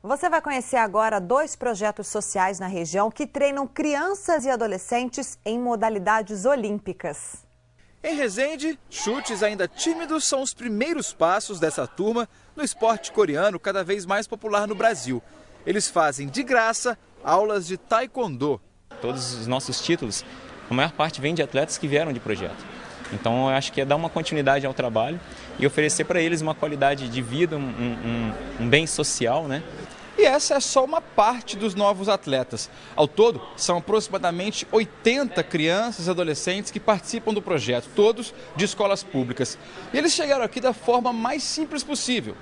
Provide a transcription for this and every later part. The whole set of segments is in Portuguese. Você vai conhecer agora dois projetos sociais na região que treinam crianças e adolescentes em modalidades olímpicas. Em Resende, chutes ainda tímidos são os primeiros passos dessa turma no esporte coreano cada vez mais popular no Brasil. Eles fazem de graça aulas de taekwondo. Todos os nossos títulos, a maior parte vem de atletas que vieram de projeto. Então eu acho que é dar uma continuidade ao trabalho e oferecer para eles uma qualidade de vida, um bem social, né? E essa é só uma parte dos novos atletas. Ao todo, são aproximadamente 80 crianças e adolescentes que participam do projeto, todos de escolas públicas. E eles chegaram aqui da forma mais simples possível.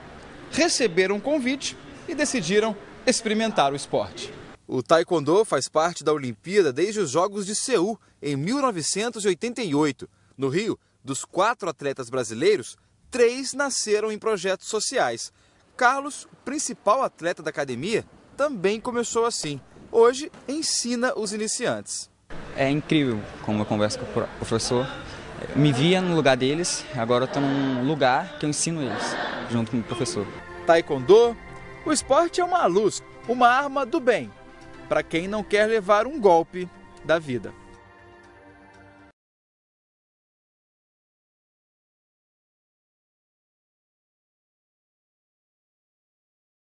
Receberam um convite e decidiram experimentar o esporte. O taekwondo faz parte da Olimpíada desde os Jogos de Seul, em 1988. No Rio, dos 4 atletas brasileiros, 3 nasceram em projetos sociais. Carlos, o principal atleta da academia, também começou assim. Hoje, ensina os iniciantes. É incrível como eu converso com o professor. Me via no lugar deles, agora estou num lugar que eu ensino eles, junto com o professor. Taekwondo, o esporte é uma luz, uma arma do bem, para quem não quer levar um golpe da vida.